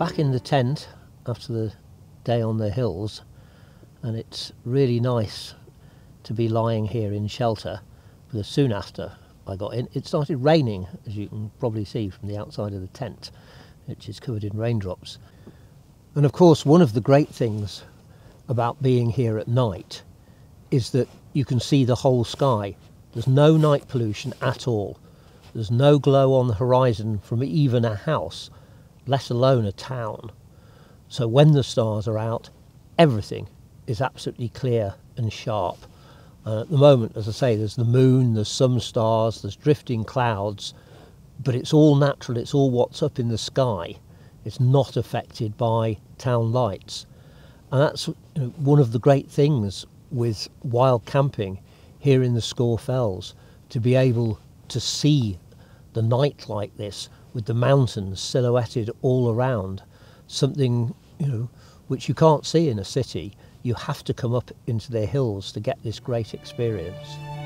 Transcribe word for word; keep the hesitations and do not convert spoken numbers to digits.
back in the tent after the day on the hills, and it's really nice to be lying here in shelter, because soon after I got in it started raining, as you can probably see from the outside of the tent, which is covered in raindrops. And of course, one of the great things about being here at night is that you can see the whole sky. There's no night pollution at all. There's no glow on the horizon from even a house, let alone a town. So when the stars are out, everything is absolutely clear and sharp. Uh, at the moment, as I say, there's the moon, there's some stars, there's drifting clouds, but it's all natural, it's all what's up in the sky. It's not affected by town lights. And that's, you know, one of the great things with wild camping here in the Scaw Fells, to be able to see the night like this, with the mountains silhouetted all around, something, you know, which you can't see in a city. You have to come up into the hills to get this great experience.